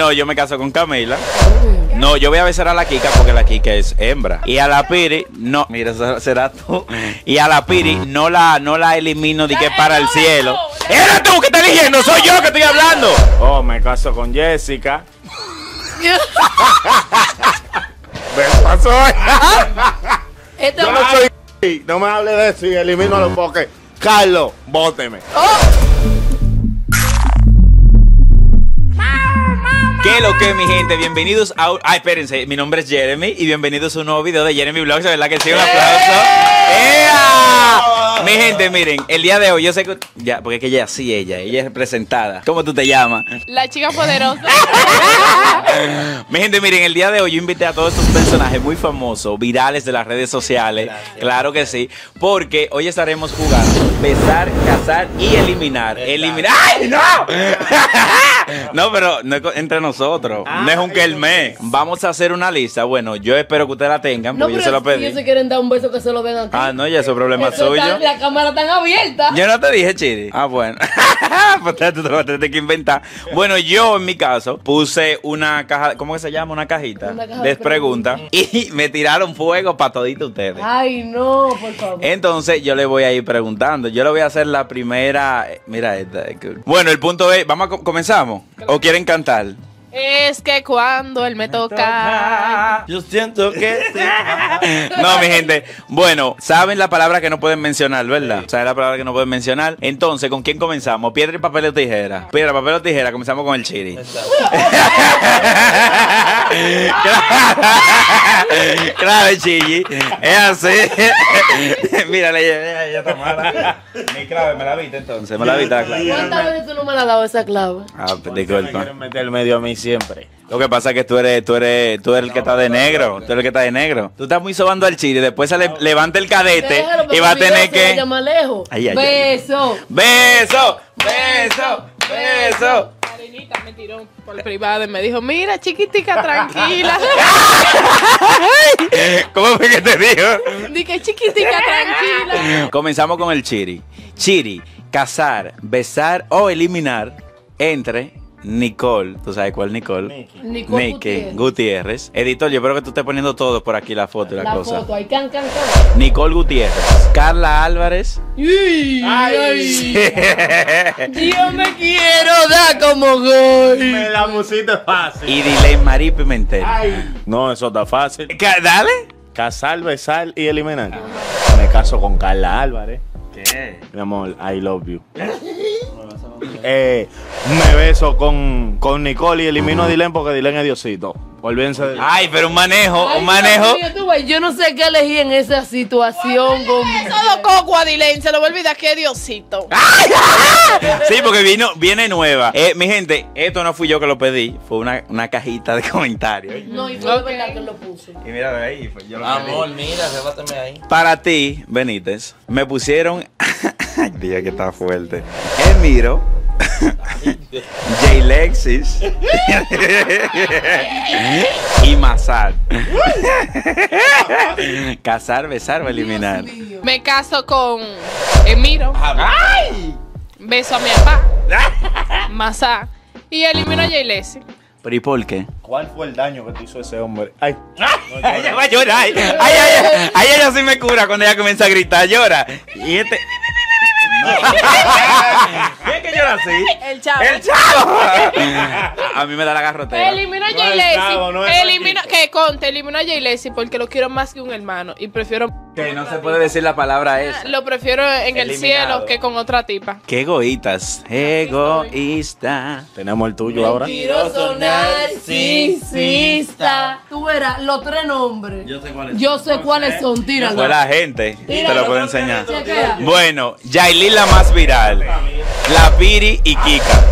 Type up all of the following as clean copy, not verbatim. No, yo me caso con Camila. No, yo voy a besar a la Kika porque la Kika es hembra. Y a la Piri, no, mira, será tú. Y a la Piri no la elimino de que para el cielo. ¡Era tú que estás diciendo! ¡Soy yo que estoy hablando! Oh, me caso con Jessica. ¿Me pasó? Yo no soy... No me hables de eso y elimino los boques. Carlos, bóteme. ¿Qué lo que, mi gente? Bienvenidos a... Ay, espérense, mi nombre es Jeremy y bienvenidos a un nuevo video de Jeremy Vlogs, ¿verdad que sí? Un aplauso. ¡Ea! Mi gente, miren, el día de hoy yo sé que... Ya, porque es que ella, sí, ella es representada. ¿Cómo tú te llamas? La chica poderosa. Mi gente, miren, el día de hoy yo invité a todos estos personajes muy famosos, virales de las redes sociales. Gracias. Claro que sí, porque hoy estaremos jugando besar, cazar y eliminar. Eliminar. ¡Ay, no! No, pero no es entre nosotros. No es un kelmé. Vamos a hacer una lista. Bueno, yo espero que ustedes la tengan, porque no, yo se la pedí. Si se quieren dar un beso, que se lo den a ti. Ah, no, ya es un problema suyo. La cámara tan abierta. Yo no te dije, Chiri. Ah, bueno. Pues tú te vas a tener que inventar. Bueno, yo en mi caso puse una caja, ¿cómo que se llama? Una cajita. Una caja de preguntas. Y me tiraron fuego para toditos ustedes. Ay, no, por favor. Entonces yo le voy a ir preguntando. Yo le voy a hacer la primera. Mira esta. Bueno, el punto es, ¿vamos a comenzamos? ¿O quieren cantar? Es que cuando él me toca, yo siento que... No, mi gente. Bueno, saben la palabra que no pueden mencionar, ¿verdad? Sí. Saben la palabra que no pueden mencionar. Entonces, ¿con quién comenzamos? ¿Piedra, papel o tijera? Piedra, papel o tijera. Comenzamos con el Chiri. Claro, el Chiri. Es así. Mírale, ella está mala. Mi clave, me la viste entonces. Me la viste la clave. ¿Cuántas veces tú no me la has dado esa clave? Ah, disculpa. Quieren meter el medio a mí siempre. Lo que pasa es que tú eres el que está de negro. Tú eres el que está de negro. Tú estás muy sobando al Chiri. Después se levanta el cadete. Déjalo, y va a tener que... Beso. Beso. Beso. Beso. Karinita me tiró por privado y me dijo, mira, chiquitica, tranquila. ¿Cómo fue que te dijo? Dije, chiquitica, tranquila. Comenzamos con el Chiri. Chiri, cazar, besar o eliminar entre... Nicole, ¿tú sabes cuál Nicole? Nicole Gutiérrez. Editor, yo creo que tú estés poniendo todos por aquí la foto y la cosa. La foto, ahí can. Nicole Gutiérrez, Carla Álvarez. ¡Ay! Yo me quiero dar como goy. Me la musita es fácil. Y Delay Marie Pimentel. Ay. No, eso está fácil. Dale. Casar, besar y eliminar. Ah. Me caso con Carla Álvarez. ¿Qué? Mi amor, I love you. Me beso con Nicole y elimino a Dylan porque Dylan es Diosito. Olvídense de... Ay, pero un manejo. Dios mío, yo no sé qué elegí en esa situación. Con... Solo coco a Dylan, se lo voy a olvidar que es Diosito. Sí, porque viene nueva. Mi gente, esto no fui yo que lo pedí, fue una cajita de comentarios. No, y fue verdad que lo puse. Y mira de ahí, pues yo lo pedí. Amor, mira, rebáteme ahí. Para ti, Benítez, me pusieron... Ay, día que está fuerte. Emiro, Jay Lexis y Mazat. Casar, besar o eliminar. Me caso con Emiro. ¡Ay! Beso a mi papá. Mazat. Y elimino a Jay Lexis. ¿Pero y por qué? ¿Cuál fue el daño que te hizo ese hombre? ¡Ay! ¡Ay, ella va a llorar! ¡Ay, ella sí me cura cuando ella comienza a gritar! ¡Llora! Y este... ¿Quién que llora así? El chavo. ¡El chavo! A mí me da la garrotera. Elimino a Jay Lexis. Que conte, elimino a Jay Lexis porque lo quiero más que un hermano. Y prefiero... Que no se puede decir la palabra esa. Lo prefiero en el cielo que con otra tipa. ¡Qué egoístas! Egoísta. Tenemos el tuyo ahora. Mentiroso, narcisista. Tú verás los tres nombres. Yo sé cuáles son. Yo sé cuáles son. Tíralo. Fue la gente. Te lo puedo enseñar. Bueno, Yailin la más viral. La Piri y Kika.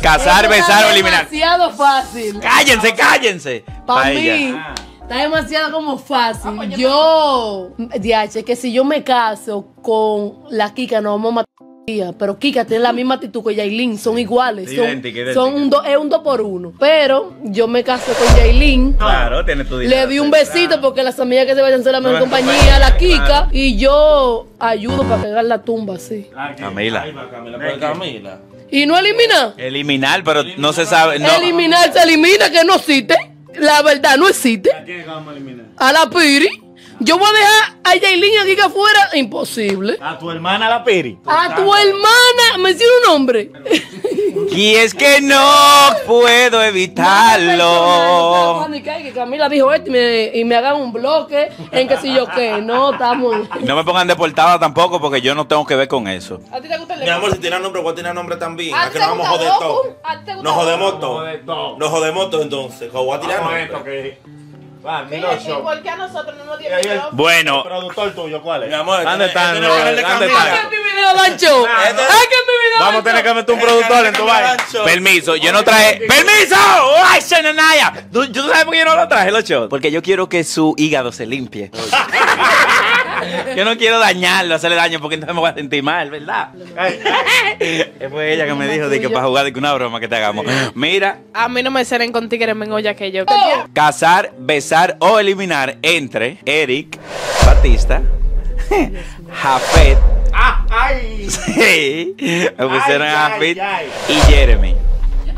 Casar, besar o eliminar. Demasiado fácil. ¡Cállense, cállense! Para mí... Está demasiado como fácil. Yo, DH, que si yo me caso con la Kika, no vamos a matar. Pero Kika tiene la misma actitud que Yailin, son iguales. Son un 2 por 1. Pero yo me caso con Yailin. Claro, tiene tu dinero. Le di un besito porque las amigas que se vayan son la mejor compañía, la Kika. Y yo ayudo para pegar la tumba, sí. Camila. Camila. ¿Y no eliminar? Eliminar, pero eliminar, no se sabe. No. Eliminar se elimina, que no existe. La verdad, no existe. ¿A qué vamos a eliminar? A la Piri. Yo voy a dejar a Yailin aquí que afuera. Imposible. A tu hermana, la Piri. A tu hermana. Me tiene un nombre. Y es que no puedo evitarlo. Que Camila dijo esto y me hagan un bloque en que si yo qué. No, estamos. No me pongan deportada tampoco porque yo no tengo que ver con eso. ¿A ti te gusta el mi amor, si tiene nombre, voy a tener nombre también. ¿A que nos vamos a joder todo? Nos jodemos todo. Nos jodemos todo entonces. Voy a tirar nombre. ¿Por qué a nosotros no nos dieron el nombre? Bueno. ¿El productor tuyo cuál es? ¿Dónde están? ¿Dónde están? Vamos a tener que meter un productor en tu baile. Permiso, yo no traje. ¡Permiso! ¡Ay, Shenanaya! ¿Tú sabes por qué yo no lo traje, los shows? Porque yo quiero que su hígado se limpie. Yo no quiero dañarlo, hacerle daño, porque entonces me voy a sentir mal, ¿verdad? Fue ella que me dijo de que para jugar de que una broma que te hagamos. Mira. A mí no me salen con tigres mengoya que yo. Casar, besar o eliminar entre Eric Batista, Jafet. ¡Ah! ¡Ay! Sí. Me pusieron a Jafet y Jeremy.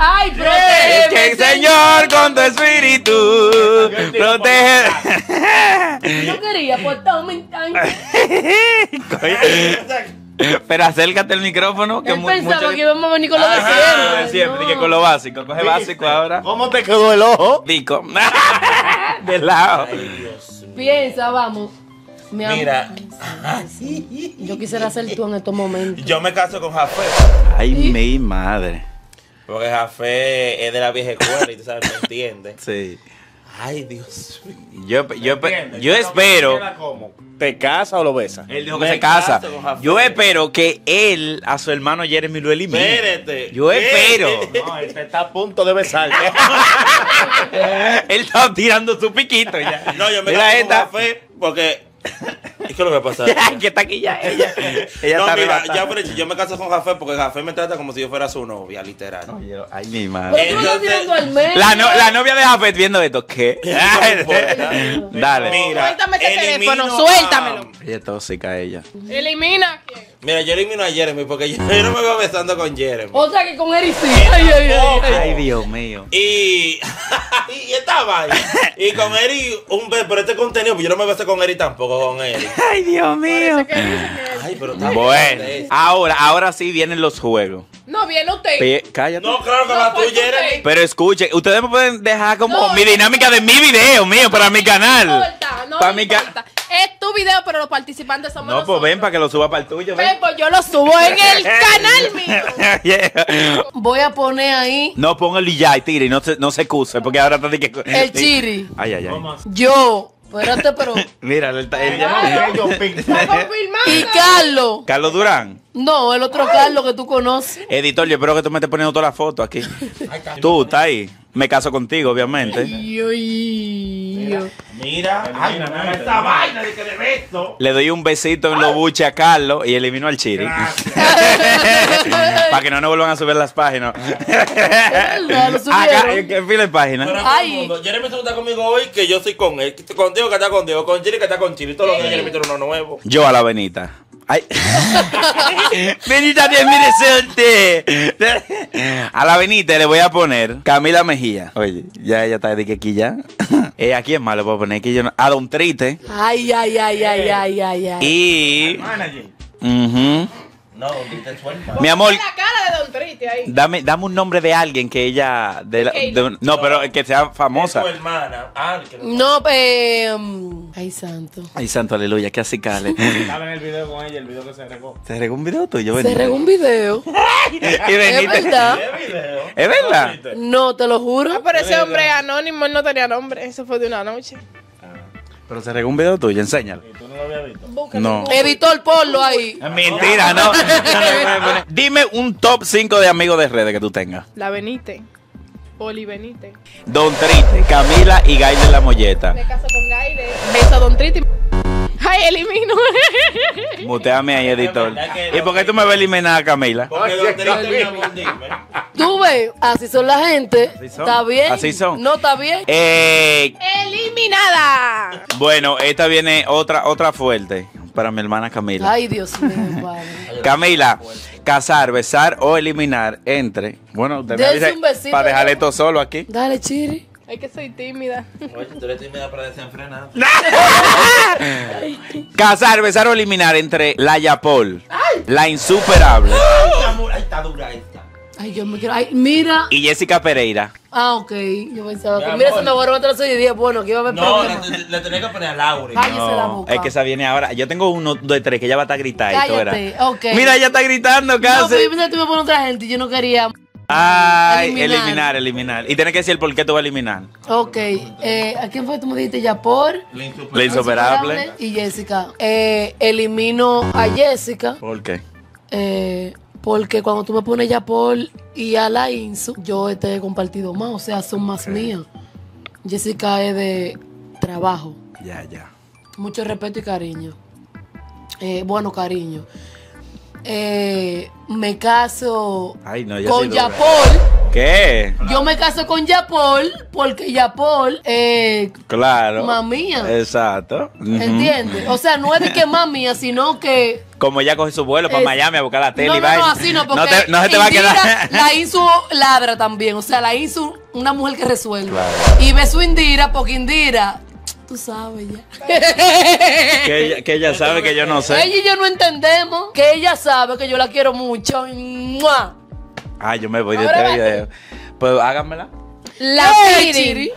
¡Ay, protege! Que el Señor con tu espíritu protege. Yo quería portarme en tanque. Pero acércate al micrófono. Que él pensaba que íbamos a venir con lo de siempre. Siempre, que con lo básico. Coge básico ahora. ¿Cómo te quedó el ojo? Pico. De lado. Ay, Dios mío. Piensa, vamos. Mi amor. Mira, yo quisiera ser tú en estos momentos. Yo me caso con Jafet. Ay, ¿sí? Mi madre. Porque Jafet es de la vieja escuela y tú sabes, ¿me entiendes? Sí. Ay, Dios mío. Yo espero. ¿Te casa o lo besa? Él dijo que se casa. Yo espero que él a su hermano Jeremy lo elimine. Espérate. Yo espero. No, él está a punto de besarte. Él está tirando su piquito ya. No, yo me caso con Jafet porque... ¿Qué es lo que va a pasar? Ay, que está aquí ya ella. Ella no, está mira, ya por hecho, yo me caso con Jafet porque Jafet me trata como si yo fuera su novia, literal. No, yo, ay, mi madre. Entonces, la novia de Jafet viendo esto, ¿qué? No, dale. Mira, suéltame ese teléfono, suéltamelo. Ella es tóxica, ella. Elimina. Mira, yo elimino a Jeremy porque yo no me veo besando con Jeremy. O sea que con Eric sí. Ay, Dios mío. Y estaba ahí. Y con Eric, pero este contenido, yo no me besé con Eric tampoco, con Eric. Ay, Dios mío. Ay, pero está bueno. Ahora sí vienen los juegos. No, viene usted. Cállate. No, claro que va tú, Jeremy. Pero escuche, ustedes me pueden dejar como mi dinámica de mi video, mío, para mi canal. No importa, no importa. Es tu video, pero los participantes somos nosotros. No, pues ven para que lo suba para el tuyo. Ven, pues yo lo subo en el canal mío. Yeah. Voy a poner ahí. No, ponga el ya y tire, no se excuse, porque ahora está de que... El chiri. Ay, ay, ay. Yo... Espérate, pero... Mira, él llama... Y Carlos. ¿Carlos Durán? No, el otro Carlos que tú conoces. Editor, yo espero que tú me estés poniendo todas las fotos aquí. Tú, está ahí. Me caso contigo, obviamente. Mira, esta vaina de que le beso. Le doy un besito en los buches a Carlos y elimino al Chiri. Para que no nos vuelvan a subir las páginas. Acá, en fin de páginas. Jeremy se está conmigo hoy que yo soy con él. Contigo que está con Diego, con Chiri que está con Chiri. Todos los días Jeremy tiene uno nuevo. Yo a la Benita. Ay. Benita, Dios mío, suerte. A la Benita le voy a poner Camila Mejía. Oye, ya ella está de que aquí ya. ¿A quién más le puedo poner? Aquí yo no. A Don Triste. Ay. Y. No, Don Triste suelta. Mi amor. La cara de Don Triste ahí. Dame un nombre de alguien que ella. No, pero que sea famosa. Es su hermana. No, ay, santo. Ay, santo, aleluya. Qué así cale. Dame en el video con ella, el video que se regó. ¿Se regó un video tuyo? Se regó un video. Es verdad. ¿Es verdad? No, te lo juro. Pero ese hombre anónimo, él no tenía nombre. Eso fue de una noche. Pero se regó un video tuyo, enséñalo. ¿Y tú no lo habías visto? No. Editor, ponlo ahí. Mentira, no. Dime un top 5 de amigos de redes que tú tengas. La Benite. Oli Benite. Don Triste, Camila y Gayle La Molleta. Me caso con Gayle. Beso a Don Triste. Ay, elimino. Muteame ahí, editor. ¿Y por qué tú me vas a eliminar a Camila? Porque Don Triste es una bondita. Tú ves, así son la gente. ¿Está bien? Así son. No, está bien. Eliminada. Bueno, esta viene otra fuerte para mi hermana Camila. Ay, Dios mío, padre. Camila, Casar, besar o eliminar entre. Bueno, te dice, para dejar esto solo aquí. Dale, Chiri. Es que soy tímida. Oye, tú eres tímida para desenfrenar. Casar, besar o eliminar entre la Yapol, la Insuperable. Ay, amor, ahí está dura esta. Ay, yo me quiero. Ay, mira. Y Jessica Pereira. Ah, ok. Yo pensaba que. Mira, se me borró atrás hoy día. Bueno, que iba a ver. No, le tenés que poner a Laura. Cállese la boca. Es que esa viene ahora. Yo tengo uno de tres que ella va a estar gritando. Cállate, ok. Mira, ella está gritando casi. No, pero yo pensé que tú me pones otra gente y yo no quería. Ay, eliminar. Y tienes que decir por qué tú vas a eliminar. Ok. ¿A quién fue que tú me dijiste? Yapor, la Insuperable y Jessica. Elimino a Jessica. ¿Por qué? Porque cuando tú me pones Yapor y a la Insu, yo he compartido más. O sea, son más mías. Jessica es de trabajo. Ya. Mucho respeto y cariño. Cariño. Me caso con Yapol. ¿Qué? Yo me caso con Yapol porque Yapol claro, mamía. Exacto. ¿Entiendes? O sea, no es de que mamía, sino que como ella coge su vuelo para Miami a buscar la tele. No, así no, porque no se te va a quedar. La Insu ladra también. O sea, la Insu, una mujer que resuelve. Claro. Y ve su Indira porque Indira, tú sabes ya. que ella sabe que yo no sé. Ella y yo no entendemos. Que ella sabe que yo la quiero mucho. ¡Mua! Ah, yo me voy de este video. Pues háganmela. La Piri.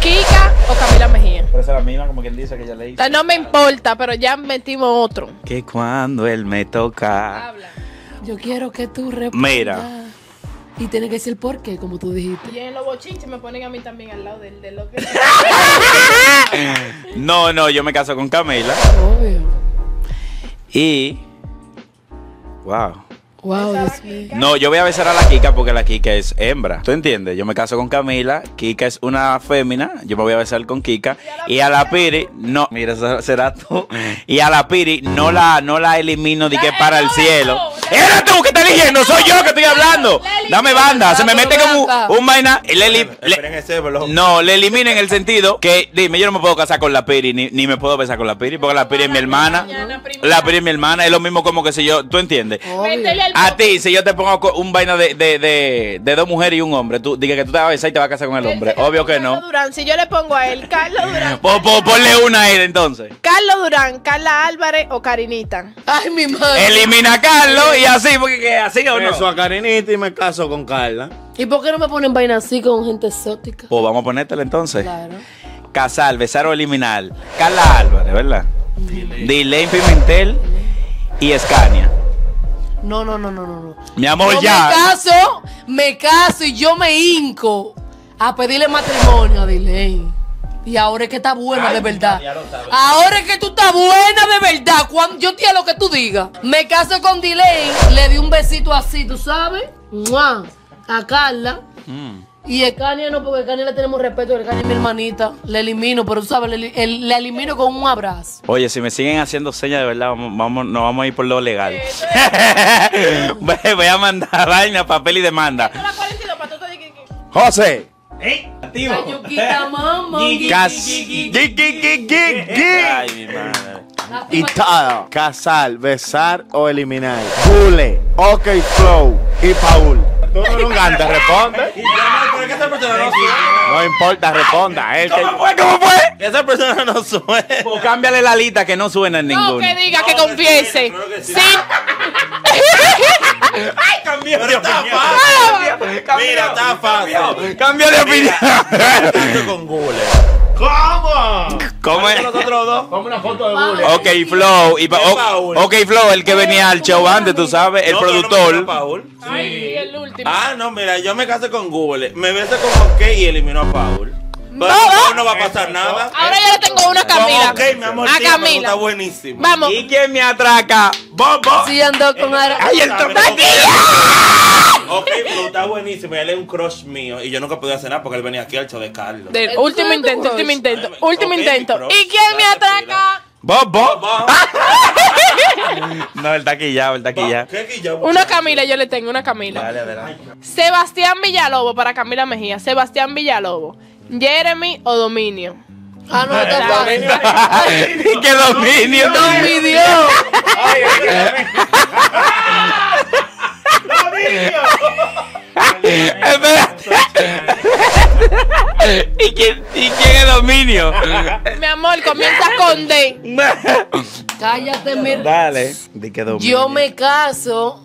Kika o Camila Mejía. Pero esa es la misma, como quien dice que ya le hizo. No me importa, pero ya metimos otro. Que cuando él me toca. Habla. Yo quiero que tú respondas. Mira. Y tiene que decir por qué, como tú dijiste. Y en los bochinches me ponen a mí también al lado de lo que... No, yo me caso con Camila. Obvio. Y... Wow, no, yo voy a besar a la Kika porque la Kika es hembra. ¿Tú entiendes? Yo me caso con Camila, Kika es una fémina, yo me voy a besar con Kika. Y a la Piri, no, mira, será tú. Y a la Piri no la elimino de que para el cielo. ¡Era tú que estás eligiendo! ¡Soy yo que estoy hablando! Dame banda, se me mete como un vaina. No, le elimino en el sentido que, dime, yo no me puedo casar con la Piri, ni me puedo besar con la Piri, porque la Piri es mi hermana. La Piri es mi hermana, es lo mismo como que si yo, ¿tú entiendes? A ti, si yo te pongo un vaina de dos mujeres y un hombre, tú dices que tú te vas a besar y te vas a casar con el hombre. Obvio que no. Durán, si yo le pongo a él, Carlos Durán. Ponle una a él entonces. Carlos Durán, Carla Álvarez o Karinita. Ay, mi madre. Elimina a Carlos y así, porque así o no. Eso a Karinita y me caso con Carla. ¿Y por qué no me ponen vaina así con gente exótica? Pues vamos a ponértela entonces. Claro. Casar, besar o eliminar. Carla Álvarez, ¿verdad? Delay Pimentel y Escania. No. Mi amor, yo ya. Me caso y yo me hinco a pedirle matrimonio a Dylan. Y ahora es que está buena de verdad. Ahora es que tú estás buena de verdad. Cuando yo te hago lo que tú digas. Me caso con Dylan, le di un besito así, ¿tú sabes? ¡Mua! A Carla. Y Escania no, porque Escania le tenemos respeto, Escania es mi hermanita. Le elimino, pero tú sabes, le elimino con un abrazo. Oye, si me siguen haciendo señas, de verdad, nos vamos a ir por lo legal. Voy a mandar vaina, papel y demanda. José. Activo. Ay, mi madre. Y todo. Casar, besar o eliminar. Gule, OK Flow y Paul. Tú no un gante, responde. No importa, responda. ¿Cómo fue? Esa persona no suena. Pues cámbiale la lista que no suena en ninguno. No, que diga, que confiese. Sí. ¡Ay, cambió de opinión! Mira, está fácil. Cambió de opinión. Con Gule. ¿Cómo? ¿Cómo es? Nosotros dos. Como una foto de Gule. OK Flow. OK Flow, el que venía al show antes, tú sabes, el productor. Ay, el último. Ah, no, mira, yo me casé con Gule. Me besé con OK y eliminó a Paul. Pero no va a pasar nada. Ahora yo le tengo una a Camila. OK, mi amor, a Camila. Está buenísimo. Vamos. ¿Y quién me atraca? Bobo. Sí, ando con Ara. ¡Ay, el topaquillo! OK, pero está buenísimo. Él es un crush mío. Y yo nunca podía hacer nada porque él venía aquí al show de Carlos. Último intento. ¿Y quién me atraca? Bobo. No, el taquillado, el taquillado. Una Camila, yo le tengo una Camila. Dale, adelante. Sebastián Villalobos para Camila Mejía. Sebastián Villalobos. Jeremy o Dominio. Ah, no, está fácil. ¿Qué Dominio? ¡Dominio! ¿Y quién es dominio? Mi amor, comienza con D. Cállate, mira. Dale, di que dominio. Yo me caso.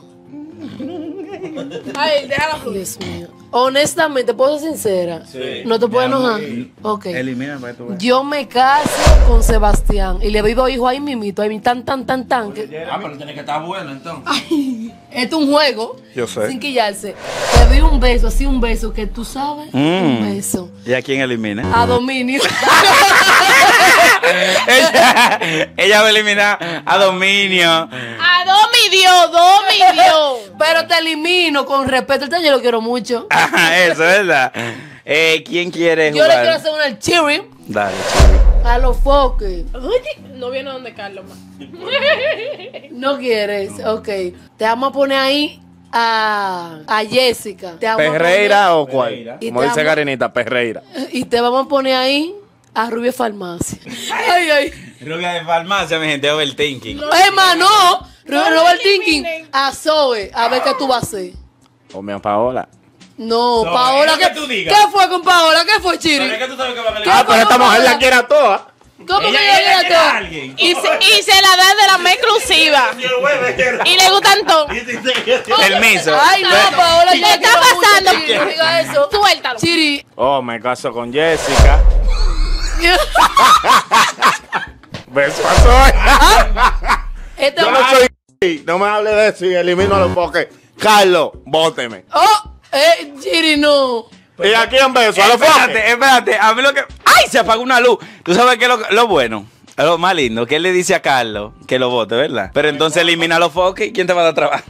Ay, déjalo. Dios mío. Honestamente, ¿puedo ser sincera? Sí. ¿No te puedo enojar? Ok. Elimina, yo me caso con Sebastián y le doy dos hijos ahí mimito, ahí tan. Pero tiene que estar bueno, entonces. Ay, esto es un juego. Yo sé. Sin quillarse. Le doy un beso, así un beso, que tú sabes. Un beso. ¿Y a quién elimina? A Dominio. ella va a eliminar a Dominio. A Dominio. Pero te elimino con respeto. Yo lo quiero mucho. Ajá, eso es verdad. ¿Quién quiere jugar? Yo le quiero hacer una cheering. Dale, cheering. A los foques. No viene donde Carlos más. No quieres. Ok. Te vamos a poner ahí a Jessica. Te vamos Perreira a poner... o cuál. Perreira. Como dice Karenita, Perreira. Y te vamos a poner ahí a Rubia Farmacia. Ay, ay. Rubia de Farmacia, mi gente, overthinking. Hermano, no overthinking. A Zoe, a ver qué tú vas a hacer. O mi Paola. No, Zoe, Paola, que tú digas. ¿Qué fue con Paola? ¿Qué fue, Chiri? Pero es que tú sabes que va a pelear. Ah, pero esta mujer la quiere a todas. ¿Cómo que ella quiere a alguien? Y se la da de la más exclusiva. Y le gustan todos. Permiso. Ay, no, Paola, ¿qué está pasando? Diga eso. Suéltalo. Chiri. Oh, me caso con Jessica. Beso a Zoe. Yo no soy. No me hables de eso y elimino a los foques. Carlos, bóteme. Oh, Chiri, no. ¿Y a quién beso? A los foques. Espérate, a mí lo que... ¡Ay, se apagó una luz! ¿Tú sabes qué es lo bueno? Lo más lindo, que él le dice a Carlos que lo vote, ¿verdad? Pero entonces elimina a los foques y ¿quién te va a dar trabajo?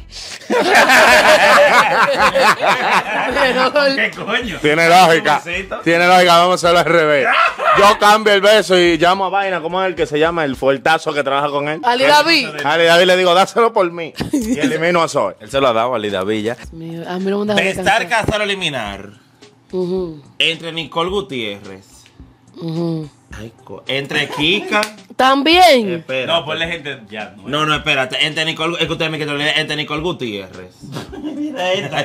¿Qué coño? Tiene lógica. Tiene lógica, vamos a hacerlo al revés. Yo cambio el beso y llamo a Vaina, ¿cómo es el que se llama? El fuertazo que trabaja con él. Ali David. Ali David le digo, dáselo por mí. Y elimino a Zoe. Él se lo ha dado a Ali David ya. A mí no me da de estar casado a eliminar. Entre Nicole Gutiérrez. Ay, entre Kika también. Espérate. No, pues la gente ya no. No, espérate. Entre Nicole, escúchame que te olvides. Entre Nicole Gutiérrez. Mira esta.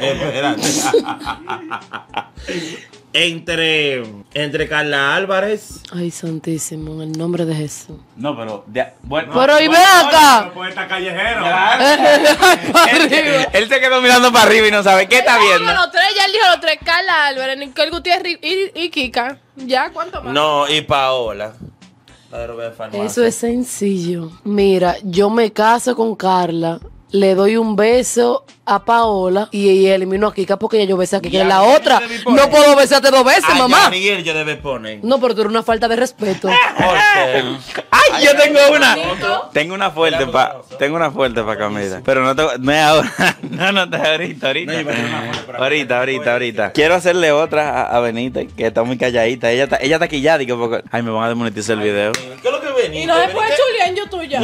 Espérate. entre Carla Álvarez. Ay, santísimo, en el nombre de Jesús. No, pero bueno. Pero y ve acá. Pues está callejero. Él se quedó mirando para arriba y no sabe qué está viendo. Ya él dijo los tres, Carla Álvarez, Nicole Gutiérrez y Kika. ¿Ya cuánto más? No, y Paola. Eso es sencillo. Mira, yo me caso con Carla, le doy un beso a Paola y elimino a Kika porque ya yo besé a Kika. Y la otra, no puedo besarte dos veces, ay, mamá. Yariel yo debe poner. No, pero tú eres una falta de respeto. Ay, yo tengo una. Tengo una fuerte para Camila. Pero no te... No ahora. Ahorita. Quiero hacerle otra a Benita, que está muy calladita. Ella está quillada. Ay, me van a desmonetizar el video. ¿Qué es lo que Benita? Y no se puede chulear en YouTube ya.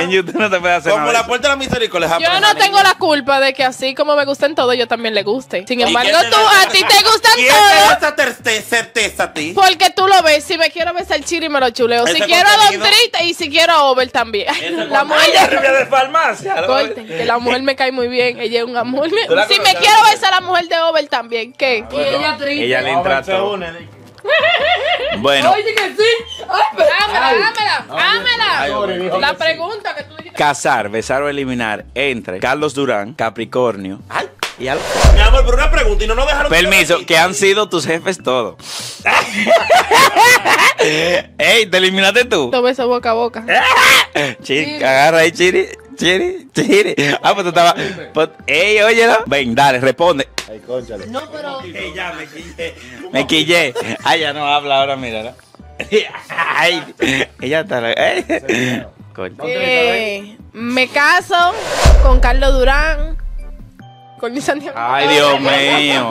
En YouTube no te puede hacer nada. Como la puerta de la misericordia. Yo no tengo la culpa de que así como me gusten todos, yo también le guste. Sin embargo, tú, a ti te gustan todos. ¿Quién te da esa certeza a ti? Porque tú lo ves. Si me quiero besar Chiri, me lo chuleo. Si quiero a Don Triste y si quiero a Over también. La mujer de Farmacia. Corten, que la mujer me cae muy bien. Ella es un amor. Si me quiero besar a la mujer de Over también, ¿qué? Y ella Triste. Ella le entra todo. Bueno. Oye, que sí. Ámela. La pregunta que tú dijiste. Casar, besar o eliminar entre Carlos Durán, Capricornio. Ay. Y al... Mi amor, pero una pregunta y no dejaron... Permiso, que han sido tus jefes todos. Ey, te eliminaste tú. Toma eso boca a boca. Chiri, agarra ahí, Chiri. Ah, pues tú estabas... Ey, óyelo. Ven, dale, responde. Ay, cónchale. No, pero... Ya, me quillé. Ay, ya no habla ahora, mira. Ay, ella está... Me caso con Carlos Durán. Con mi Santiago. Ay, Dios mío.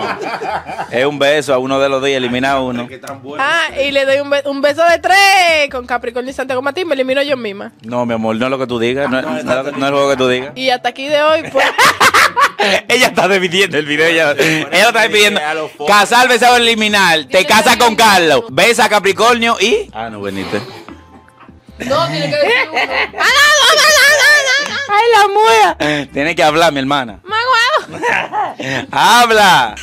Es un beso a uno de los dos y elimina a uno. Y le doy un beso de tres con Capricornio y Santiago Martín. Me elimino yo misma. No, mi amor, no es lo que tú digas. No es lo que tú digas. Y hasta aquí de hoy, pues. Ella está dividiendo el video. Ella lo está dividiendo. Casar, besar o eliminar. Te casas con Carlos. Besa a Capricornio y... Ah, no, veniste. No, tiene que decir uno. ¡Ay, la muela! Tienes que hablar, mi hermana. ¡Maguado! ¡Habla!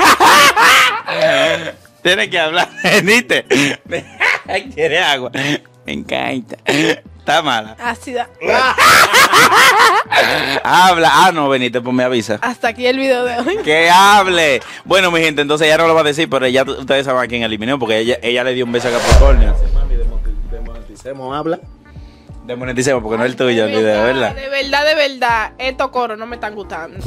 Tienes que hablar, ¿viste? ¿Quieres agua? Me encanta. Está mala. Ácida. Habla. Ah, no, veniste, pues me avisa. Hasta aquí el video de hoy. Que hable. Bueno, mi gente, entonces ella no lo va a decir, pero ya ustedes saben a quién eliminó, porque ella le dio un beso a Capricornio. Mami, demoneticemos, habla. Demoneticemos, porque no es el tuyo el video, ¿verdad? De verdad, de verdad. Estos coros no me están gustando.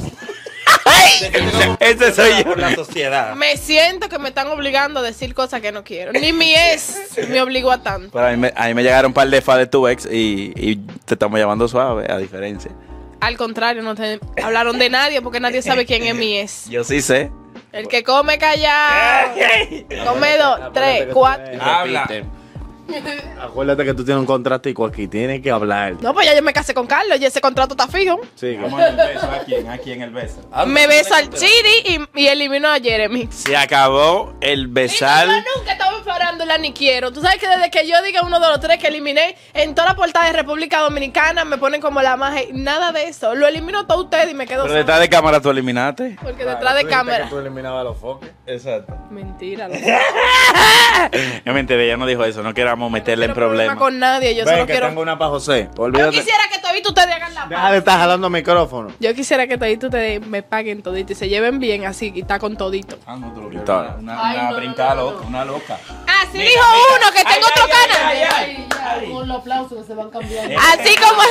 Ese soy yo. Por la sociedad. Me siento que me están obligando a decir cosas que no quiero. Ni mi ex me obligó a tanto. Pero a mí me llegaron un par de fans de tu ex y te estamos llamando suave, a diferencia. Al contrario, no te hablaron de nadie porque nadie sabe quién es mi ex. Yo sí sé. El que come callado. Come 2, 3, 4. Habla. Acuérdate que tú tienes un contratico aquí, tienes que hablar. No, pues ya yo me casé con Carlos y ese contrato está fijo. Sí, vamos al beso. ¿A quién? ¿A quién el beso? Me besa al Chiri y eliminó a Jeremy. Se acabó el besar. Yo nunca estaba en farándula ni quiero. Tú sabes que desde que yo diga uno de los tres que eliminé, en toda la portada de República Dominicana me ponen como la magia. Nada de eso. Lo eliminó todo usted y me quedo. Pero solo. Detrás de cámara tú eliminaste. Porque claro, detrás de cámara. Que tú eliminabas a los foques. Exacto. Mentira. No, mentira, ella no dijo eso, no quiero meterle en problemas con nadie. Yo solo quiero. Tengo una para José. Olvídate. Yo quisiera que todito ustedes hagan la paz. Deja de estar jalando micrófono. Yo quisiera que todito ustedes me paguen todito y se lleven bien así y está con todito. Ah, no, tú una brincada loca, una loca. Ah, sí, dijo uno que tengo otro canal. Con los aplausos se van cambiando. Así como.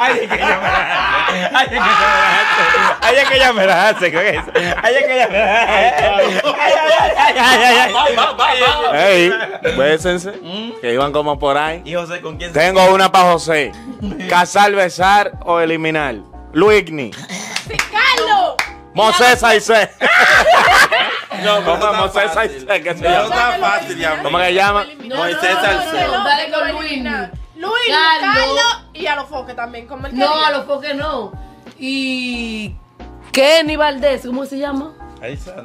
Ay, bésense, que iban como por ahí. ¿Y José con quién? Tengo una para José. Casar, besar o eliminar. Luigny. Carlos. Moisés Aysé. No, no, no, Moisés Aysé. Que se llama fácil, ya. ¿Cómo le llama? Moisés Aysé. Dale con Luigny. Luis, Carlos y a los foques también, como el que no, a los foques no. Y Kenny Valdés, ¿cómo se llama?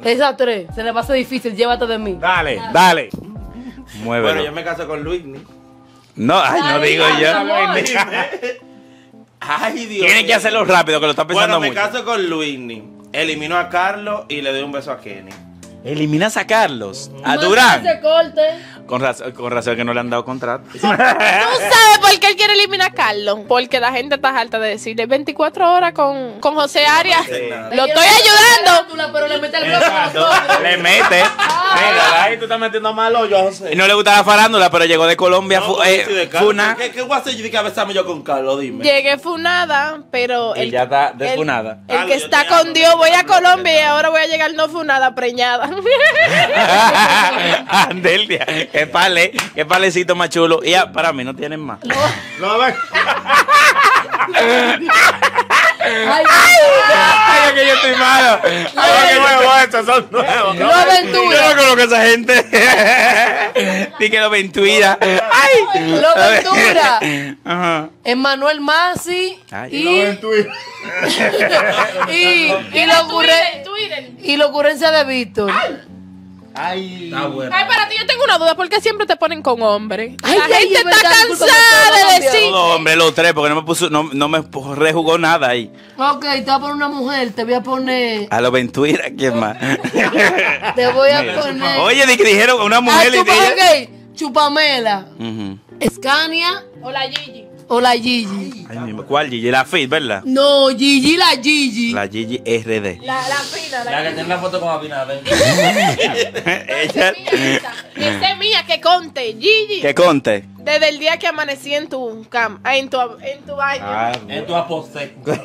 Esas tres, se le pasó difícil, llévate de mí. Dale, dale. Muévelo. Bueno, yo me caso con Luis. No, ay, no digo yo. Ay, Dios. Tienen que hacerlo rápido, que lo está pensando mucho. Bueno, me caso con Luis. Elimino a Carlos y le doy un beso a Kenny. Eliminas a Carlos, a Durán. Con razón que no le han dado contrato. ¿Tú sabes por qué él quiere eliminar a Carlos? Porque la gente está harta de decirle 24 horas con José Arias. Lo estoy ayudando. Pero le mete el globo. Le mete. Mira, ahí tú estás metiendo mal hoyo a José. No le gusta la farándula, pero llegó de Colombia. Funa. ¿Qué voy a hacer yo de cabezarme yo con Carlos? Dime. Llegué funada, pero. Y ya está desfunada. El que está con Dios, voy a Colombia y ahora voy a llegar no funada, preñada. Andelia, qué palecito más chulo. Y ya, para mí no tienen más. No, no. Ay, que yo estoy malo. Ay, que nuevos estos son nuevos. No aventura. Yo no conozco a esa gente. Ni que lo aventura. Ay, lo aventura. Ajá. Emmanuel Masi. Y lo aventura. Y la ocurrencia de Víctor. Ay, bueno. Ay, para ti yo tengo una duda, ¿por qué siempre te ponen con hombre? Ay, la gente está cansada de decir no, hombre, los tres, porque no me rejugó nada ahí. Ok, te voy a poner una mujer, te voy a poner a la aventura, ¿quién más? Te voy a poner. Oye, dijeron una mujer y dije ok, Chupamela, Escania o la Gigi. O la Gigi. Ay, ¿cuál Gigi? La Fit, ¿verdad? No, Gigi, la Gigi. La Gigi RD. La Fina. La que tiene la foto con Abinadela. Esa es mía, que conte, Gigi. Que conte. Desde el día que amanecí en tu cama, en tu baño. Ah, bueno. En tu aposté. Bueno.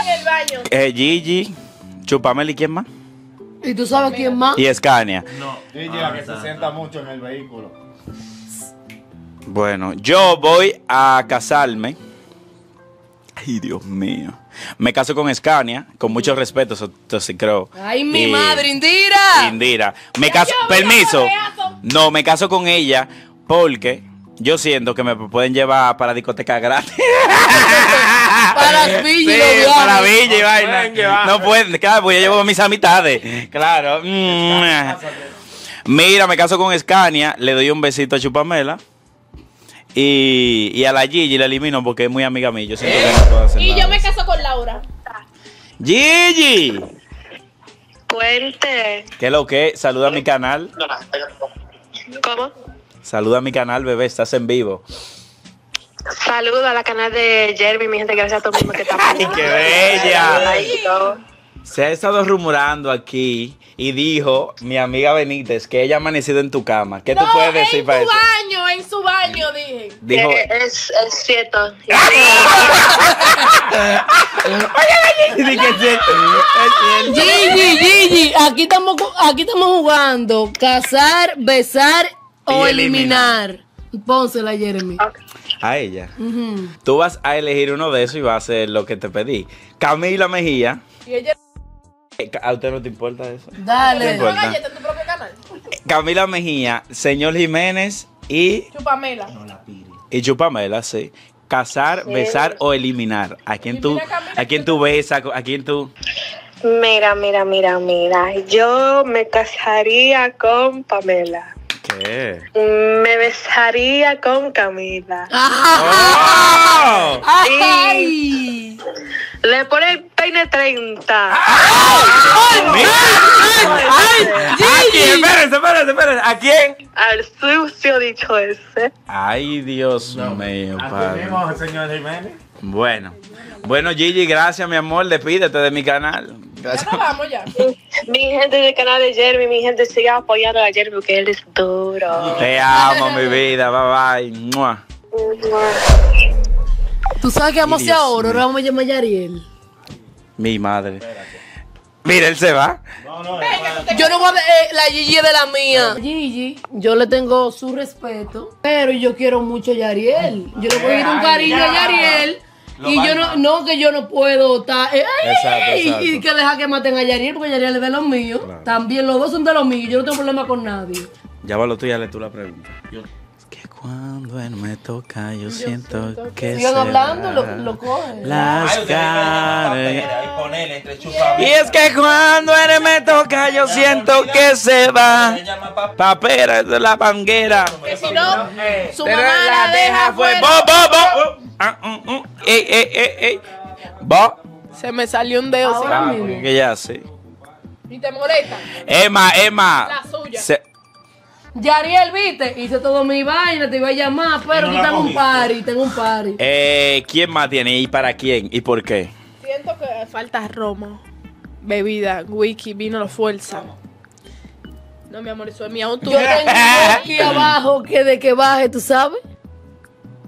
En el baño. Gigi, Chupamela, ¿y quién más? ¿Y tú sabes quién más? Y Escania. No, Gigi, la que se sienta mucho en el vehículo. Bueno, yo voy a casarme. Ay, Dios mío. Me caso con Escania, con mucho respeto, entonces creo. Ay, mi madre, Indira. Me caso, permiso. No, me caso con ella porque Yo siento que me pueden llevar para discoteca gratis. Para Villa, sí, para Villa y vaina. No pueden, claro, pues yo llevo mis amistades. Claro. Mira, me caso con Scania, le doy un besito a Chupamela. Y a la Gigi la elimino porque es muy amiga mía. Yo siento que no puedo hacer nada. Y yo me caso con Laura. Gigi. Cuente. ¿Qué es lo que? Saluda a mi canal. ¿Cómo? Saluda a mi canal, bebé, estás en vivo. Saluda a la canal de Jeremy, mi gente, gracias a todo el mundo que está. ¡Ay, qué bella! Ay, se ha estado rumorando aquí y dijo mi amiga Benítez que ella ha amanecido en tu cama. ¿Qué tú puedes decir para eso? En su baño, dije. Dijo, es cierto. Gigi, Gigi, aquí estamos jugando. Cazar, besar o eliminar. Pónsela, Jeremy. Okay. A ella. Tú vas a elegir uno de esos y vas a hacer lo que te pedí. Camila Mejía. ¿Y ella? ¿A usted no te importa eso? Dale. ¿No galleta en tu propio canal? Camila Mejía, Señor Jiménez y Chupamela. No, la piri. Y Chupamela, sí. Casar, sí, besar o eliminar. ¿A quién tú, besas? ¿A quién tú? Mira. Yo me casaría con Pamela. ¿Qué? Me besaría con Camila. ¡Oh! ¡Ay! Le pone el peine 30. Espérense. ¿A quién? Al sucio dicho ese. Ay, Dios mío, padre. Tenemos al señor Jiménez. Bueno, Gigi, gracias, mi amor. Despídete de mi canal. Gracias. Ya vamos ya. Mi gente del canal de Jeremy, mi gente sigue apoyando a Jeremy porque él es duro. Te amo, mi vida. Bye bye. Mua. Tú sabes que vamos hacia oro, ahora vamos a llamar a Yariel. Mi madre. Mira, él se va. No. Yo no voy a ver, la Gigi es de la mía. Gigi, yo le tengo su respeto, pero yo quiero mucho a Yariel. Yo le voy a ir un cariño a Yariel. Y yo no, que yo no puedo estar. Exacto. Y que deja que maten a Yariel, porque Yariel es de los míos. Claro. También los dos son de los míos. Yo no tengo problema con nadie. Ya va lo tuyo, le tú la pregunta. Cuando él me toca, yo siento que sigan hablando, lo cogen. Las caras. Y es que cuando él me toca, yo siento que se va. Papera es de la panguera. Que si no, su mamá la deja fue. Se me salió un dedo. Que ya sí. ¿Y te molesta? Emma. La suya. Yariel, viste, hice todo mi vaina, te iba a llamar, pero aquí tengo un party. ¿Quién más tiene? ¿Y para quién? ¿Y por qué? Siento que falta romo, bebida, whisky, vino, la fuerza. No, mi amor, eso es mi auto. Yo tengo aquí abajo que de que baje, ¿tú sabes?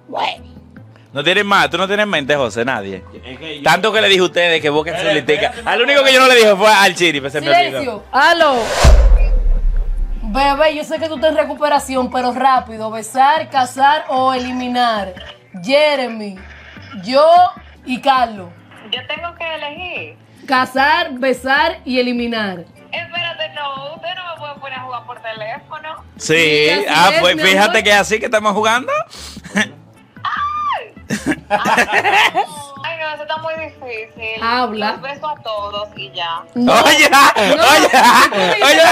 Bueno. No tienes más, tú no tienes mente, José, nadie. Es que tanto que le dije a ustedes que vos que se litica. Al único que yo no le dije fue al Chiri, pero se me olvidó. Silencio, aló. Bebé, yo sé que tú estás en recuperación, pero rápido. Besar, casar o eliminar. Jeremy, yo y Carlos. Yo tengo que elegir. Casar, besar y eliminar. Espérate, no, usted no me puede poner a jugar por teléfono. Sí, es, pues fíjate que es así que estamos jugando. ¡Ay! No, eso está muy difícil. Habla. Los beso a todos y ya. No. Oye, la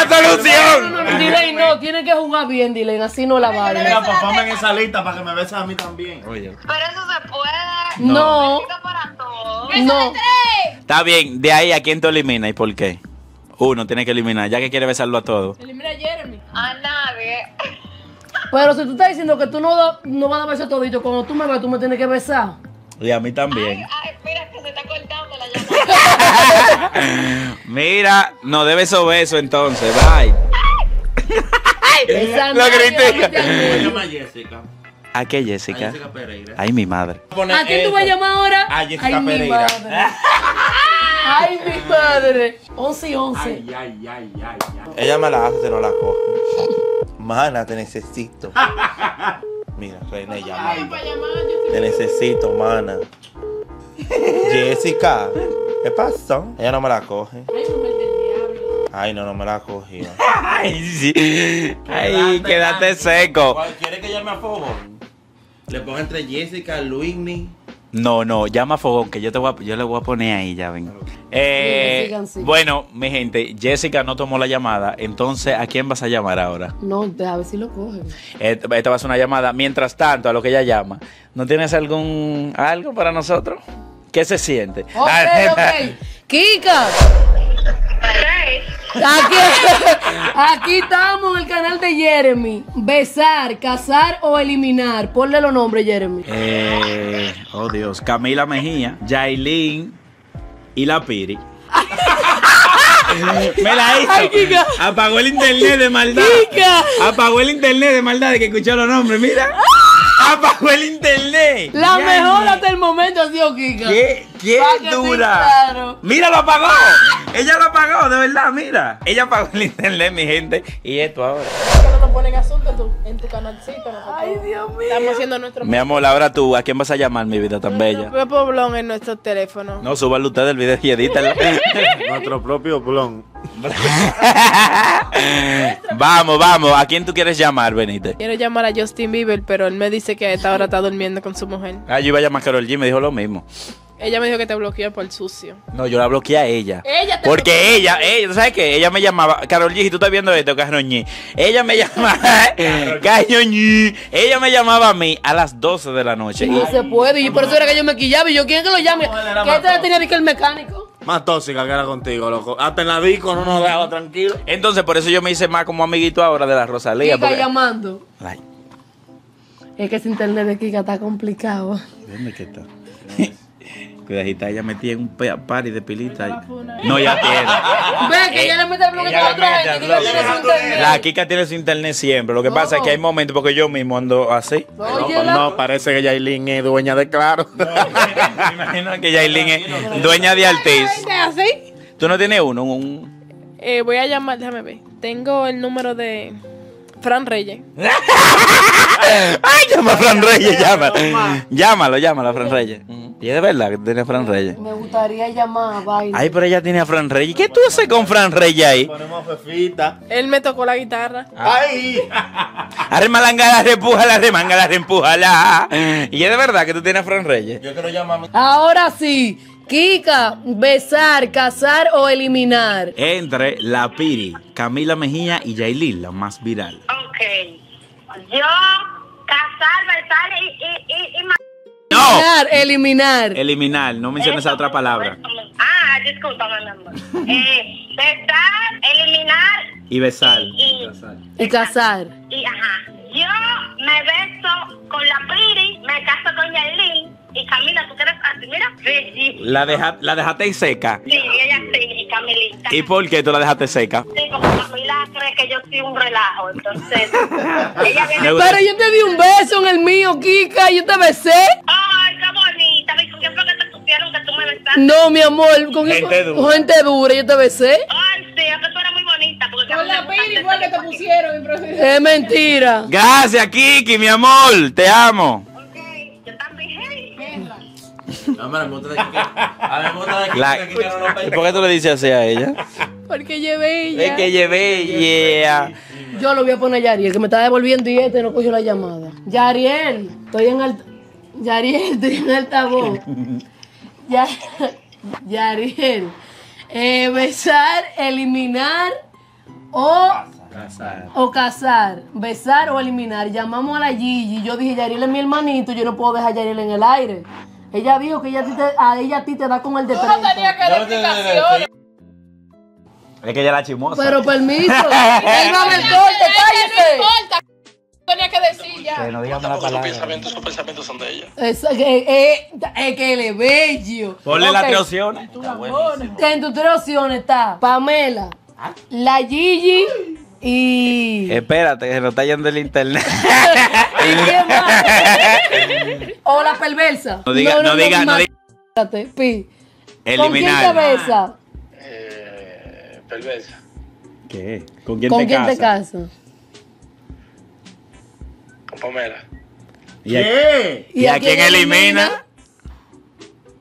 solución. No, Dylan, no, tiene que jugar bien, Dylan, así no la vale. Mira, pues ponme en esa lista para que me beses a mí también. Oye. Pero eso se puede. No. Para todos. No. Está bien, de ahí a quién te elimina y por qué. Uno tiene que eliminar, ya que quiere besarlo a todos. Elimina a Jeremy. A nadie. Pero si tú estás diciendo que tú no vas a besar todito, cuando tú me vas, tú me tienes que besar. Y a mí también. Ay, mira, que se está cortando la llamada. Mira, no debes beso entonces, bye. Lo grité. Llama a Jessica. ¿A qué Jessica? A Jessica Pereira. Ay, mi madre. ¿A quién tú vas a llamar ahora? A Jessica Pereira. Ay, mi madre. 11:11. Ay. Ella me la hace, pero no la coge. Mana, te necesito. Mira, Reina llamando. Te necesito, mana. Jessica, ¿qué pasó? Ella no me la coge. Ay, mujer del diablo. Ay, no me la cogió. Ay, sí. Ay, quédate seco. ¿Quieres que llame a Fogón? Le pongo entre Jessica, Luigny. No, no, llama a Fogón, que yo le voy a poner ahí, ya ven. Sí. Bueno, mi gente, Jessica no tomó la llamada. Entonces, ¿a quién vas a llamar ahora? No, a ver si lo cogen. Esta va a ser una llamada. Mientras tanto, a lo que ella llama, ¿no tienes algo para nosotros? ¿Qué se siente? Okay. Kika. Aquí estamos en el canal de Jeremy. Besar, casar o eliminar. Ponle los nombres, Jeremy. Oh Dios, Camila Mejía, Yailin y la Piri. Me la hizo. Ay, apagó el internet de maldad. Kika. Apagó el internet de maldad de que escuchó los nombres, mira. Apagó el internet. La mejor hasta el momento ha sido Kika. ¿Qué dura? Claro. Mira, lo apagó. Ella lo apagó, de verdad, mira. Ella apagó el internet, mi gente. Y esto ahora. No nos ponen asunto en tu canalcito. Ay, Dios mío. Estamos haciendo nuestro. Mi amor, ahora tú, ¿a quién vas a llamar, mi vida tan bella? Nuestro propio blon en nuestro teléfono. No, súbalo usted el video y edítalo. Nuestro propio blon. Vamos. ¿A quién tú quieres llamar, Benítez? Quiero llamar a Justin Bieber, pero él me dice que a esta hora está durmiendo con su mujer. Ah, yo iba a llamar a Karol G, me dijo lo mismo. Ella me dijo que te bloqueó por sucio. No, yo la bloqueé a ella. Porque ella, ¿tú sabes qué? Ella me llamaba, Karol G, si tú estás viendo esto, Cañoñí. Ella me llamaba, Cañoñí. Ella me llamaba a mí a las 12 de la noche. No se puede, y por eso era que yo me quillaba. Y yo, ¿quién que lo llame? ¿Qué te tenía que el mecánico? Más tóxica que era contigo, loco. Hasta en la disco no nos dejaba tranquilo. Entonces, por eso yo me hice más como amiguito ahora de la Rosalía. Kika porque... llamando. Ay. Es que ese internet de Kika está complicado. ¿Dónde que está? Cuidadita, ella metía en un party de pilita. No, ya tiene. Ve que ella le mete el bloque a otra gente. La Kika tiene su internet siempre. Lo que pasa es que hay momentos, porque yo mismo ando así. No, parece que Yailin es dueña de Claro. No, me imagino que Yailin es dueña de Altiz. ¿Tú no tienes uno? Voy a llamar, déjame ver. Tengo el número de Fran Reyes. Ay, llama a Fran Reyes, llámalo a Fran Reyes. Y es de verdad que tiene a Fran Reyes. Me gustaría llamar a Baile. Ay, pero ella tiene a Fran Reyes. ¿Qué tú haces con Fran Reyes ahí? Ponemos fefita. Él me tocó la guitarra. ¡Ay! Arremalanga, la repuja, la remanga, la reempuja, la. Y es de verdad que tú tienes a Fran Reyes. Yo quiero llamarme. Ahora sí, Kika, besar, casar o eliminar. Entre la Piri, Camila Mejía y Yailin, la más viral. Ok. Yo, casar, besar y no. Eliminar, no menciones esa otra palabra. Discúlpame, mi amor. Besar, eliminar. Y besar. Y casar. Y ajá. Yo me beso con la Piri, me caso con Yailin. Y Camila, ¿tú quieres así? Mira, sí. ¿La dejaste seca? Sí, ella sí, Camilita. ¿Y por qué tú la dejaste seca? Sí, porque Camila cree que yo soy un relajo, entonces... ella viene... Pero yo te di un beso en el mío, Kika, yo te besé. Ay, qué bonita, ¿con qué fue que te pusieron que tú me besaste? No, mi amor, con gente dura, yo te besé. Ay, sí, es que tú eres muy bonita. Porque con la pila igual que te pusieron. Es mentira. Gracias, Kiki, mi amor, te amo. No, me gusta de Kika. A mí me gusta de Kika, no, no. ¿Por qué tú le dices así a ella? Porque llevé ella. Es que llevé ella. Yo lo voy a poner a Yariel, que me está devolviendo y no cogió la llamada. Yariel, estoy en altavoz. Yariel, besar, eliminar o... Casar. O casar, besar o eliminar. Llamamos a la Gigi. Yo dije, Yariel es mi hermanito, yo no puedo dejar a Yariel en el aire. Ella dijo que a ti te da con el de 30. No tenía que dar explicaciones. Es que ella era chismosa. Pero permiso. Él va a ver el corte, cállese. No importa. Tenía que decir ya. Que no digas una palabra. Sus pensamientos son de ella. Es que él es bello. Ponle las tres opciones. En tus tres opciones está Pamela, la Gigi y... Espérate, que se nos está yendo el internet. ¿Y quién más? O la perversa. No diga. Pi. Eliminar. ¿Con quién te besas? Perversa. ¿Qué? ¿Con quién te casas? Con Pamela. ¿Qué? ¿Y a quién elimina?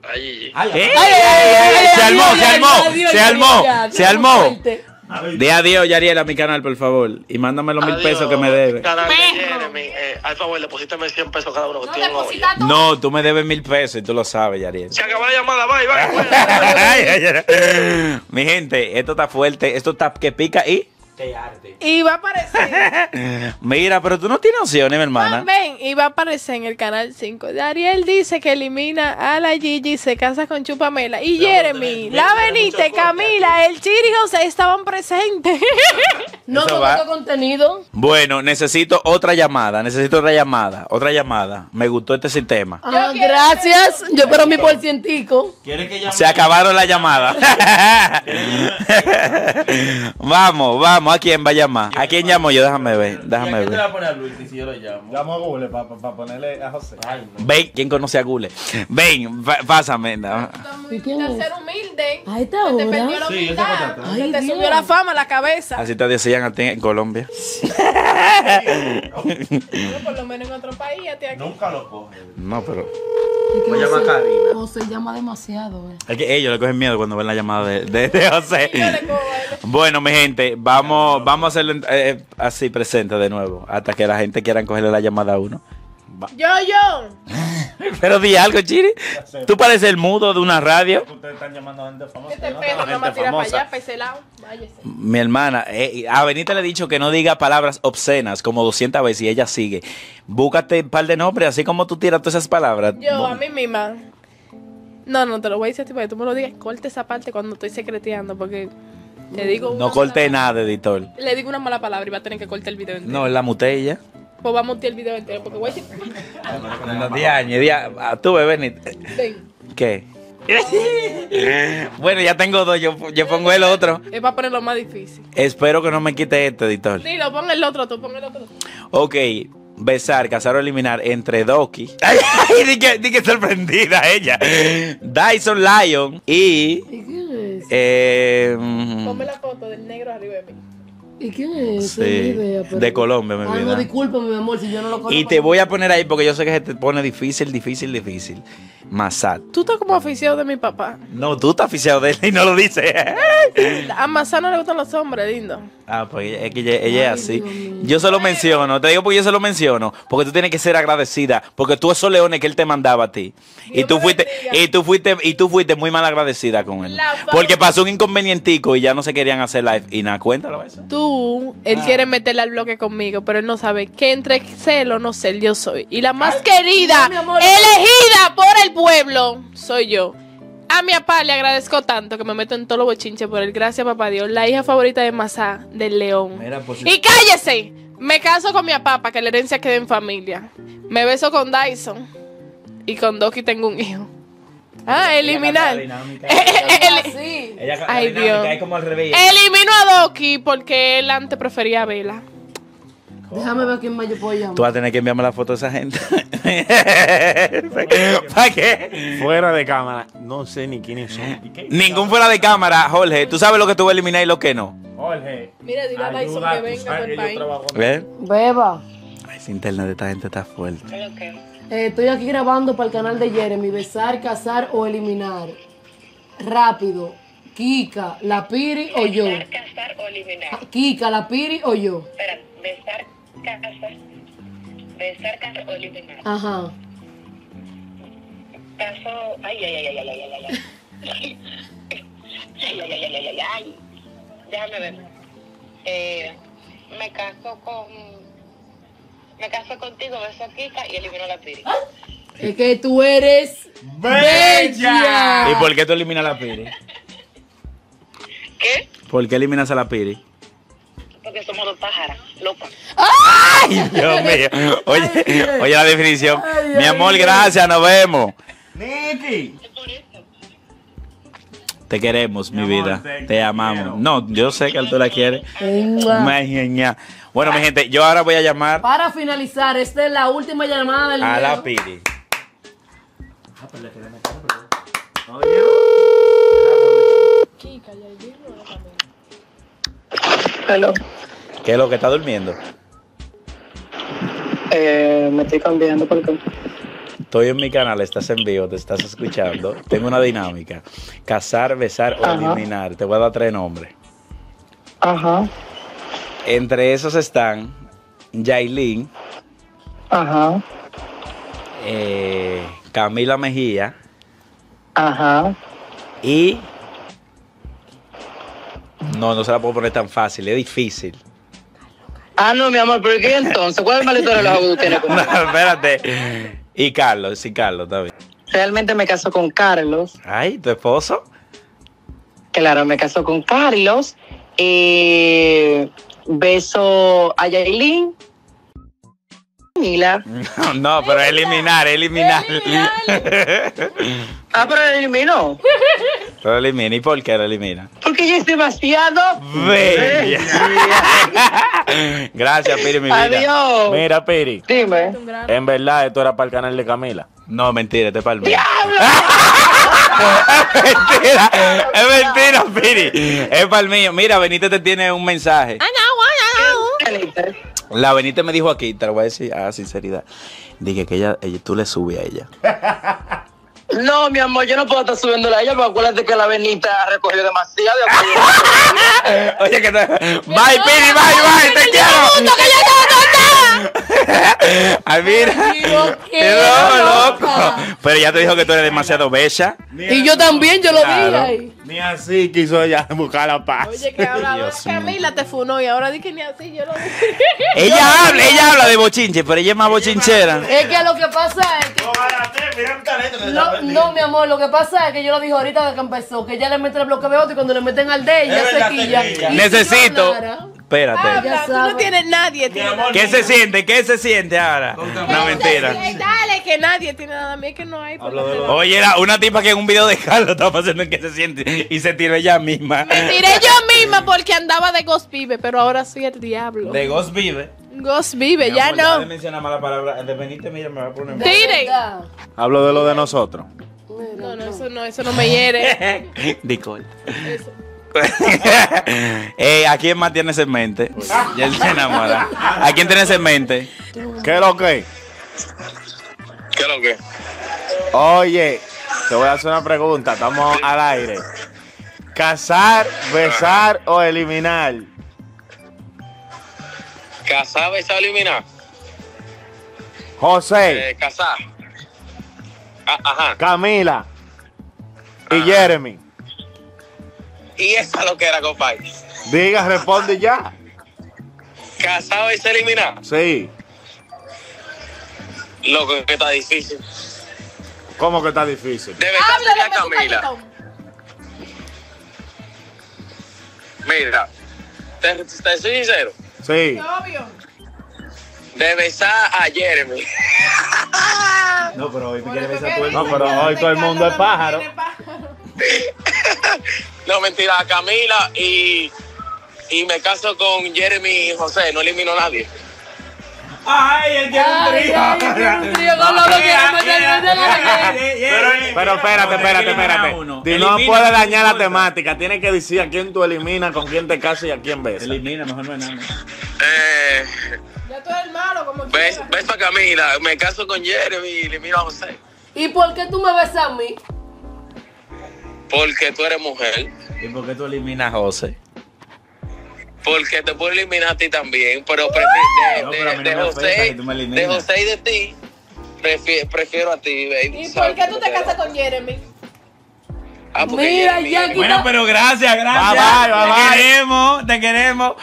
A Gigi. Se armó. Di adiós, Yariel, a mi canal, por favor. Y mándame los 1000 pesos que me debes. mí, al favor, deposítame 100 pesos cada uno que tiene una olla. No, tú me debes 1000 pesos y tú lo sabes, Yariel. Se acabó la llamada, bye. Mi gente, esto está fuerte, esto está que pica y... te arde. Y va a aparecer. Mira, pero tú no tienes opciones, mi hermana. Ven, y va a aparecer en el canal 5. Yariel dice que elimina a la Gigi, se casa con Chupamela. Y pero Jeremy, la Benite, Camila, el Chiri y José estaban presentes. No todo contenido. Bueno, necesito otra llamada. Me gustó este sistema. Ah, gracias. Yo espero mi porcientico. Se acabaron las llamadas. Vamos. ¿A quién va a llamar? ¿A quién llamo yo? Déjame ver. ¿A quién te va a poner a Luis si yo lo llamo? Llamo a Gule para ponerle a José. Ay, no. Ven, ¿quién conoce a Gule? Ven, pásame. No. ¿Y quién es? Ser humilde. Ahí está. Te perdió la humildad. Ay, te subió la fama a la cabeza. Así te decían a ti en Colombia. Por lo menos en otro país a ti aquí. Nunca lo cogen. No, pero... ¿Cómo llama Karina? José llama demasiado. Es que ellos le cogen miedo cuando ven la llamada de José. Bueno, mi gente, vamos a hacerlo así presente de nuevo, hasta que la gente quiera cogerle la llamada a uno. Va. Yo. Pero di algo, Chiri. Tú pareces el mudo de una radio. Ustedes están llamando a gente famosa. Este perro no me tira para allá, para ese lado. Váyase. Mi hermana, a Benita le he dicho que no diga palabras obscenas como 200 veces y ella sigue. Búscate un par de nombres, así como tú tiras todas esas palabras. Yo, a mí misma. No, te lo voy a decir, tipo, que tú me lo digas. Corte esa parte cuando estoy secreteando, porque... le digo no corté nada, editor. Le digo una mala palabra y va a tener que cortar el video entero. No, la mutella. Pues va a mutear el video entero porque voy a decir... Tú, bebé, ni... Ven. ¿Qué? Bueno, ya tengo dos, yo pongo el otro. Es para ponerlo más difícil. Espero que no me quite este, editor. Sí, lo pon el otro, tú pon el otro. Ok. Besar, casar o eliminar entre Doki. Ay, di que sorprendida ella. Dyson Lion y... ponme la foto del negro arriba de mí. ¿Y quién es? Sí, idea, pero... de Colombia, mi vida. No, discúlpame, mi amor, si yo no lo conozco. Y te voy a poner ahí porque yo sé que se te pone difícil. Mazat. Tú estás como aficiado de mi papá. No, tú estás aficiado de él y no lo dices. A Mazat no le gustan los hombres, lindo. Ah, pues es que ella es así. Dios. Yo se lo menciono, te digo porque yo se lo menciono. Porque tú tienes que ser agradecida. Porque tú esos leones que él te mandaba a ti. Dios, y tú fuiste muy mal agradecida con él. Porque pasó un inconvenientico y ya no se querían hacer live. Y nada, cuéntalo eso. Él quiere meterle al bloque conmigo, pero él no sabe que entre celo no sé, yo soy. Y la más querida, elegida por el pueblo, soy yo. A mi papá le agradezco tanto que me meto en todos los bochinches por él. Gracias, papá Dios. La hija favorita de Mazá, del León. Mira, pues, y cállese, me caso con mi papá para que la herencia quede en familia. Me beso con Dyson y con Doki tengo un hijo. Ah, eliminar. Ay, Dios. Elimino a Doki porque él antes prefería a Vela. Déjame ver quién más yo puedo llamar. Tú vas a tener que enviarme la foto de esa gente. ¿Para qué? Fuera de cámara. No sé ni quiénes son. Ningún fuera de cámara, Jorge. Tú sabes lo que tú vas a eliminar y lo que no. Jorge. Mira, dile a Dyson que venga por el país. Beba. Ese internet de esta gente está fuerte. Estoy aquí grabando para el canal de Jeremy. Besar, casar o eliminar. Rápido. Kika, la Piri o yo. Besar, casar o eliminar. Kika, la Piri o yo. Espera, besar, casar. Besar, casar o eliminar. Ajá. Caso. Ay. Déjame ver. Me caso con... me caso contigo, beso a Kika y elimino a la Piri. Es que tú eres bella. ¿Y por qué tú eliminas a la Piri? ¿Qué? ¿Por qué eliminas a la Piri? Porque somos dos pájaras, locas. ¡Ay, Dios mío! Oye la definición. Ay, mi amor, gracias, nos vemos. Niki. Te queremos, mi vida. Te amamos. No, yo sé que tú la quieres. Bueno, mi gente, yo ahora voy a llamar. Para finalizar, esta es la última llamada del video. A la Piri. Hello. ¿Qué es lo que está durmiendo? Me estoy cambiando porque... estoy en mi canal, estás en vivo, te estás escuchando. Tengo una dinámica. Casar, besar o eliminar. Te voy a dar 3 nombres. Ajá. Entre esos están Yailin, Ajá. Camila Mejía. Ajá. Y... No, no se la puedo poner tan fácil, es difícil. Ah, no, mi amor, pero ¿qué entonces? ¿Cuál es el maletón de los abuelos que tú tienes? No, espérate. Y Carlos, sí, Carlos también. Realmente me caso con Carlos. Ay, ¿tu esposo? Claro, me caso con Carlos. Beso a Yailin. Camila. No, no, pero eliminar. Ah, pero eliminó. Pero elimina. ¿Y por qué lo elimina? Porque ella es demasiado bella. Gracias, Piri, mi vida. Adiós. Mira, Piri. Dime. En verdad, esto era para el canal de Camila. No, mentira, este es para el mío. ¡Diablo! Es mentira, Piri. Es para el mío. Mira, Benita te tiene un mensaje. La Benita me dijo aquí, te lo voy a decir a sinceridad. Dije que ella, tú le subes a ella. No, mi amor, yo no puedo estar subiéndole a ella, pero acuérdate que la Benita recogió demasiado. Oye, que te... Bye, Piri, bye, te quiero. Ay, mira. Loco. Pero ya te dijo que tú eres demasiado bella. Y yo también, yo lo vi ahí. Ni así quiso ella buscar la paz. Oye, que ahora Camila te funó y ahora di que ni así yo lo vi. Ella habla de bochinche, pero ella es más bochinchera. Es que lo que pasa es que... No, mi amor, lo que pasa es que yo lo dije ahorita que empezó, que ella le mete el bloqueo y cuando le meten al de ella se quilla. Necesito... Espérate. Habla, tú no tienes nadie. ¿Qué se siente? ¿Qué se siente ahora? No, mentira. Dale, que nadie tiene nada. Mí es que no hay. Oye, era una tipa que en un video de Carlos estaba pasando en que se siente y se tiró ella misma. Me tiré yo misma porque andaba de Ghost Vive, pero ahora soy el diablo. ¿De Ghost Vive? Ghost Vive, ya no. No menciona mala palabra. Dependiente, mira, me va a poner. Tire. Hablo de lo de nosotros. No, eso no me hiere. Nicole. ¿A quién más tienes en mente? Ya él se enamora. ¿A quién tienes en mente? ¿Qué es lo que? ¿Qué es lo que? Oye, te voy a hacer una pregunta. Estamos al aire. ¿Casar, besar o eliminar? ¿Casar, besar o eliminar? José. Casar. Ajá. Camila. Y Jeremy. Y esa lo que era, compadre. Diga, responde ya. ¿Casado y se elimina? Sí. Loco, que está difícil. ¿Cómo que está difícil? Debe estar Camila. Mira, ¿te soy sincero? Sí. Obvio. De besar a Jeremy. No, pero hoy te quieres besar a todo el mundo. No, pero hoy todo el mundo es pájaro. No, mentira, a Camila y me caso con Jeremy y José, no elimino a nadie. ¡Ay, él tiene un trío! Pero espérate. No puedes dañar la temática, tienes que decir a quién tú eliminas, con quién te casas y a quién besas. Elimina, mejor no es nada. Ya tú eres malo, como ves a Camila, me caso con Jeremy y elimino a José. ¿Y por qué tú me besas a mí? Porque tú eres mujer. ¿Y por qué tú eliminas a José? Porque te puedo eliminar a ti también, pero de José y de ti, prefiero a ti, baby. ¿Y por qué tú te casas con Jeremy? Ah, porque mira, ya quitó. Bueno, pero gracias. Bye. Te queremos.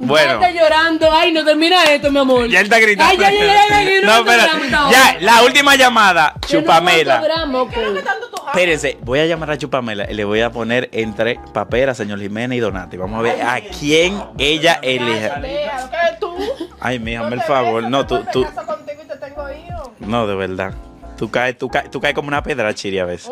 Bueno. Ya está llorando. Ay, no termina esto, mi amor. Ya está gritando. Ay, ya. No, espérate. Ya, la última llamada. Chupamela. Espérense, voy a llamar a Chupamela y le voy a poner entre Papera, Señor Jiménez y Donati. Vamos a ver a quién ella elige. Ay, mija, hazme el favor. No, tú. No, de verdad. Tú caes como una piedra, Chiri, a veces.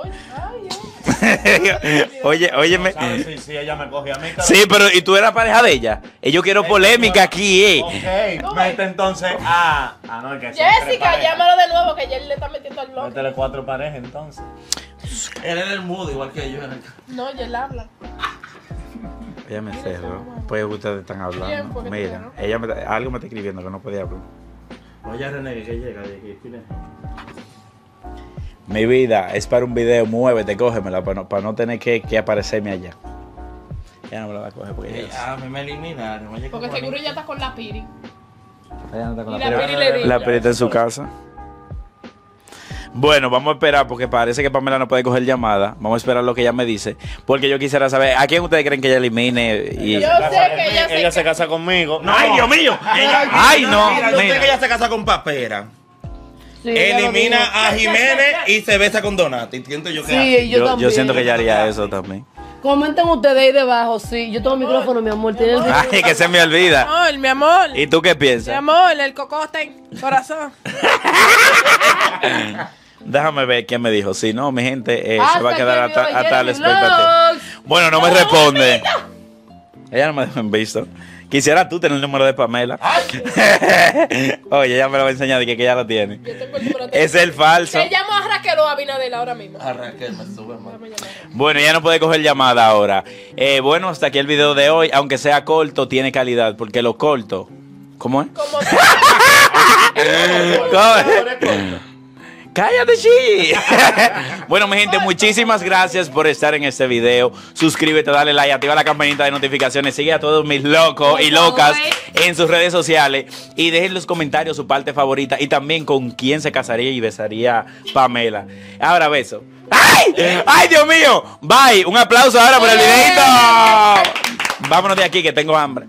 Óyeme. Sí, ella me cogió a mí. Sí, pero ¿y tú eras pareja de ella? Yo quiero polémica aquí, Ok, mete entonces a... no, que Jessica, llámalo de nuevo, que ya le está metiendo el loco. Métele 4 parejas, entonces. Él era el mudo, igual que yo. No, él habla. Ella me cerró. Pues ustedes están hablando. Mira, ella algo me está escribiendo que no podía hablar. Oye, René, que llega, Jessica. Mi vida es para un video, muévete, cógemela para no tener que aparecerme allá. Ya no me la va a coger porque a mí me eliminaron. Porque seguro ya estás con la Piri. Ella no está con la perita. La perita en su casa. Bueno, vamos a esperar porque parece que Pamela no puede coger llamada. Vamos a esperar lo que ella me dice. Porque yo quisiera saber, ¿a quién ustedes creen que ella elimine? Y... Yo sé que ella se casa conmigo. No. ¡Ay, Dios mío! ¡Ay, no! Mira, yo sé que ella se casa con Papera. Sí, elimina a Jiménez y se besa con Donati. Siento yo que sí, yo siento que ella haría eso también. Comenten ustedes ahí debajo, sí. Yo tengo micrófono, mi amor. ¿Tienes el micrófono? Ay, que se me olvida. Mi amor. ¿Y tú qué piensas? Mi amor, el cocó está en corazón. Déjame ver quién me dijo. Si no, mi gente se va a quedar hasta la expectativa. Bueno, no me responde. Ella no me dejó en visto. Quisiera tú tener el número de Pamela. Oye, ella me lo va a enseñar de que ella lo tiene. Es el falso. Le llamo a Raquel o a Abinadela ahora mismo. A Raquel me sube más. Bueno, ya no puede coger llamada ahora. Bueno, hasta aquí el video de hoy. Aunque sea corto, tiene calidad. Porque lo corto. ¿Cómo es? ¿Cómo es? ¡Cállate, Gigi! Bueno, mi gente, muchísimas gracias por estar en este video. Suscríbete, dale like, activa la campanita de notificaciones. Sigue a todos mis locos y locas en sus redes sociales. Y dejen en los comentarios su parte favorita. Y también con quién se casaría y besaría Pamela. Ahora beso. ¡Ay! ¡Ay, Dios mío! Bye. Un aplauso ahora por el videito. Vámonos de aquí que tengo hambre.